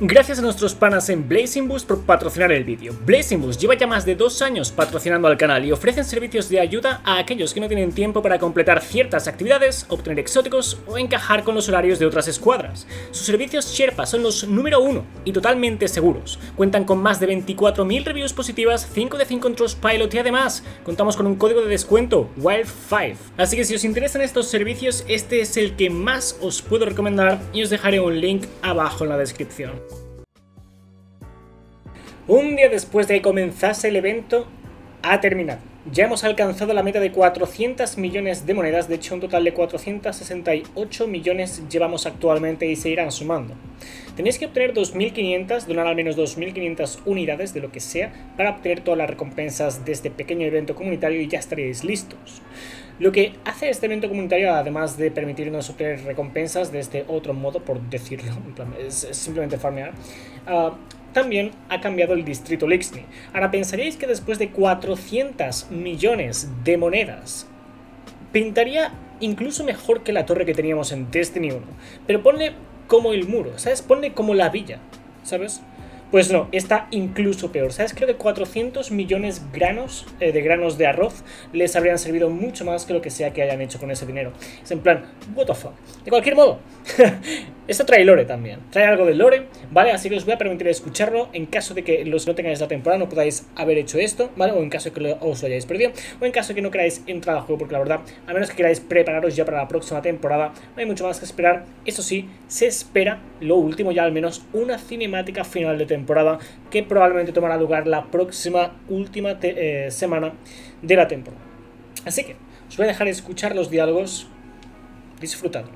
Gracias a nuestros panas en Blazing Boost por patrocinar el vídeo. Blazing Boost lleva ya más de 2 años patrocinando al canal y ofrecen servicios de ayuda a aquellos que no tienen tiempo para completar ciertas actividades, obtener exóticos o encajar con los horarios de otras escuadras. Sus servicios Sherpa son los número 1 y totalmente seguros. Cuentan con más de 24.000 reviews positivas, 5 de 5 en Trustpilot y además contamos con un código de descuento, Wild5. Así que si os interesan estos servicios, este es el que más os puedo recomendar y os dejaré un link abajo en la descripción. Un día después de que comenzase el evento, ha terminado. Ya hemos alcanzado la meta de 400 millones de monedas, de hecho un total de 468 millones llevamos actualmente y se irán sumando. Tenéis que obtener 2.500, donar al menos 2.500 unidades de lo que sea para obtener todas las recompensas de este pequeño evento comunitario y ya estaréis listos. Lo que hace este evento comunitario, además de permitirnos obtener recompensas de este otro modo, por decirlo, en plan, es simplemente farmear, también ha cambiado el distrito Eliksni. Ahora pensaríais que después de 400 millones de monedas pintaría incluso mejor que la torre que teníamos en Destiny 1. Pero ponle como el muro, ¿sabes? Ponle como la villa, ¿sabes? Pues no, está incluso peor, ¿sabes? Creo que 400 millones de granos de arroz les habrían servido mucho más que lo que sea que hayan hecho con ese dinero. Es en plan, what the fuck. De cualquier modo, esto trae lore también, trae algo de lore, ¿vale? Así que os voy a permitir escucharlo en caso de que los no tengáis la temporada, no podáis haber hecho esto, ¿vale? O en caso de que os lo hayáis perdido, o en caso de que no queráis entrar al juego, porque la verdad, a menos que queráis prepararos ya para la próxima temporada, no hay mucho más que esperar. Eso sí, se espera, lo último ya al menos, una cinemática final de temporada que probablemente tomará lugar la próxima última semana de la temporada. Así que os voy a dejar escuchar los diálogos, disfrutadlos.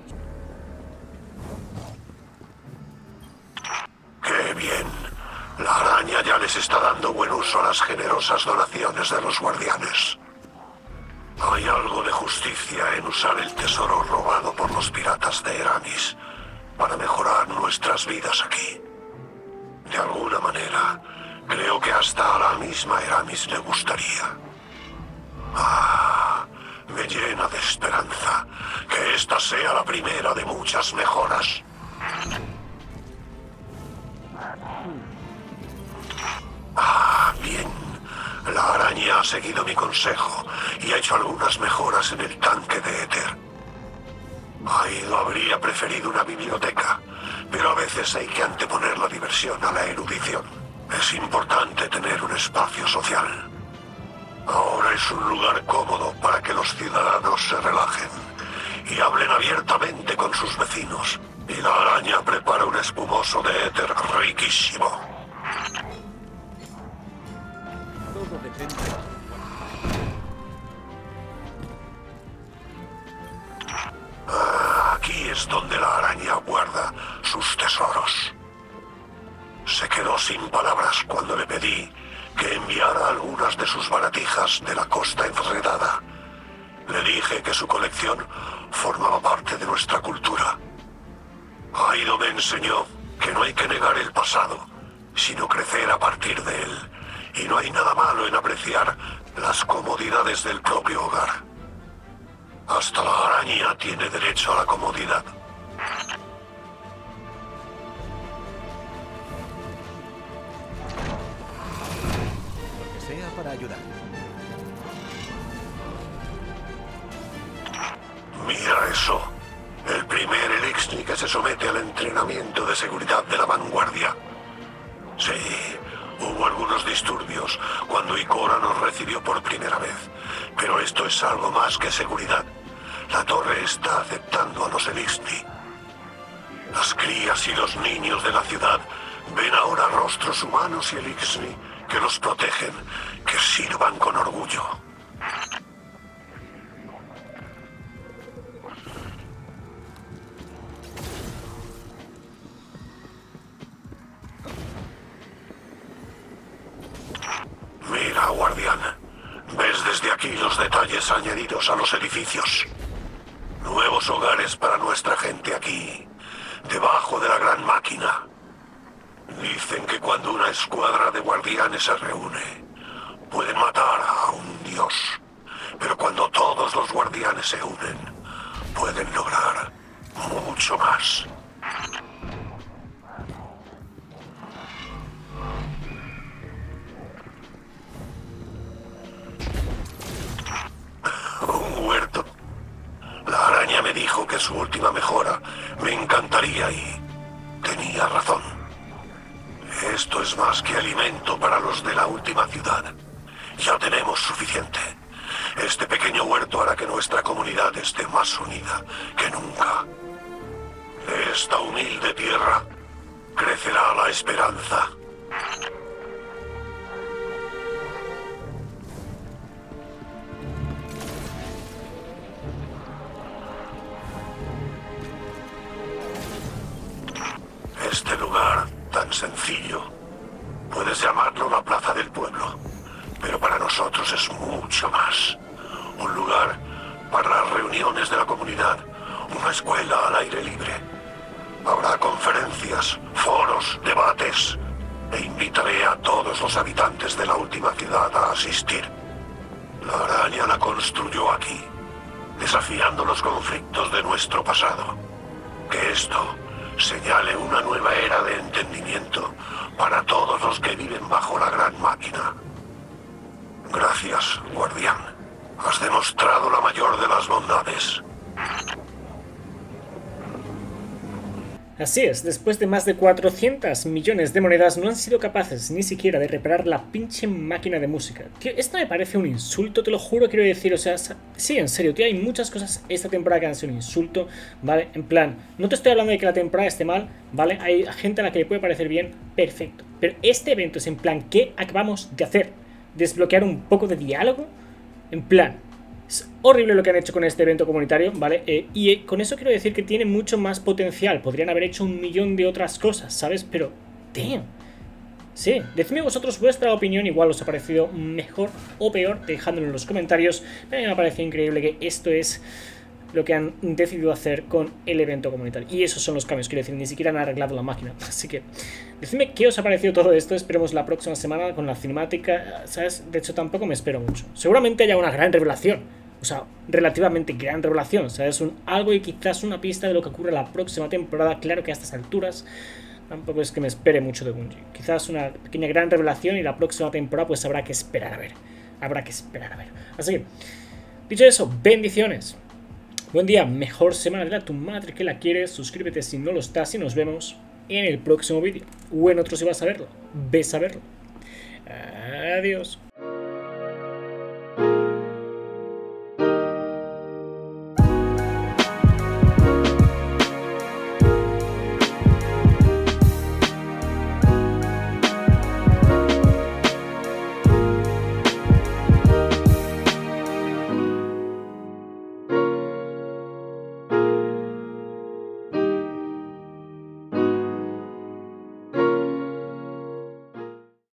¡Qué bien! La araña ya les está dando buen uso a las generosas donaciones de los guardianes. Hay algo de justicia en usar el tesoro robado por los piratas de Eramis para mejorar nuestras vidas aquí. De alguna manera, creo que hasta a la misma Eramis le gustaría. Ah, me llena de esperanza que esta sea la primera de muchas mejoras. Ah, bien. La araña ha seguido mi consejo y ha hecho algunas mejoras en el tanque de éter. Aido habría preferido una biblioteca, pero a veces hay que anteponer la diversión a la erudición. Es importante tener un espacio social. Ahora es un lugar cómodo para que los ciudadanos se relajen y hablen abiertamente con sus vecinos. Y la araña prepara un espumoso de éter riquísimo. Todo depende. Donde la araña guarda sus tesoros. Se quedó sin palabras cuando le pedí que enviara algunas de sus baratijas de la costa enredada. Le dije que su colección formaba parte de nuestra cultura. Aido me enseñó que no hay que negar el pasado, sino crecer a partir de él, y no hay nada malo en apreciar las comodidades del propio hogar. Hasta la araña tiene derecho a la comodidad. Lo que sea para ayudar. Mira eso. El primer Eliksni que se somete al entrenamiento de seguridad de la vanguardia. Sí, hubo algunos disturbios cuando Ikora nos recibió por primera vez. Pero esto es algo más que seguridad. La torre está aceptando a los Eliksni. Las crías y los niños de la ciudad ven ahora rostros humanos y Eliksni que los protegen, que sirvan con orgullo. Mira, guardián. ¿Ves desde aquí los detalles añadidos a los edificios? Nuevos hogares para nuestra gente aquí, debajo de la gran máquina. Dicen que cuando una escuadra de guardianes se reúne, pueden matar a un dios. Pero cuando todos los guardianes se unen, pueden lograr mucho más. de su última mejora. Me encantaría y... tenía razón. Esto es más que alimento para los de la última ciudad. Ya tenemos suficiente. Este pequeño huerto hará que nuestra comunidad esté más unida que nunca. De esta humilde tierra crecerá la esperanza. Este lugar tan sencillo, puedes llamarlo la plaza del pueblo, pero para nosotros es mucho más. Un lugar para las reuniones de la comunidad, una escuela al aire libre. Habrá conferencias, foros, debates, e invitaré a todos los habitantes de la última ciudad a asistir. La araña la construyó aquí, desafiando los conflictos de nuestro pasado. Que esto señale una nueva era de entendimiento para todos los que viven bajo la gran máquina. Gracias, guardián. Has demostrado la mayor de las bondades. Así es, después de más de 400 millones de monedas no han sido capaces ni siquiera de reparar la pinche máquina de música. Tío, esto me parece un insulto, te lo juro, quiero decir, o sea, sí, en serio, tío, hay muchas cosas esta temporada que han sido un insulto, ¿vale? En plan, no te estoy hablando de que la temporada esté mal, ¿vale? Hay gente a la que le puede parecer bien, perfecto. Pero este evento es en plan, ¿qué acabamos de hacer? ¿Desbloquear un poco de diálogo? En plan... es horrible lo que han hecho con este evento comunitario, ¿vale? Y con eso quiero decir que tiene mucho más potencial. Podrían haber hecho un millón de otras cosas, ¿sabes? Pero, damn. Sí, decidme vosotros vuestra opinión. Igual os ha parecido mejor o peor, dejádmelo en los comentarios. A mí me ha parecido increíble que esto es lo que han decidido hacer con el evento comunitario. Y esos son los cambios, quiero decir, ni siquiera han arreglado la máquina. Así que, decidme qué os ha parecido todo esto. Esperemos la próxima semana con la cinemática, ¿sabes? De hecho, tampoco me espero mucho. Seguramente haya una gran revelación. O sea, relativamente gran revelación, ¿sabes? Algo y quizás una pista de lo que ocurre la próxima temporada. Claro que a estas alturas tampoco es que me espere mucho de Bungie. Quizás una pequeña gran revelación y la próxima temporada pues habrá que esperar a ver. Habrá que esperar a ver. Así que, dicho eso, bendiciones. Buen día, mejor semana de la tu madre que la quieres. Suscríbete si no lo estás y nos vemos en el próximo vídeo. O en otro si vas a verlo. Ves a verlo. Adiós.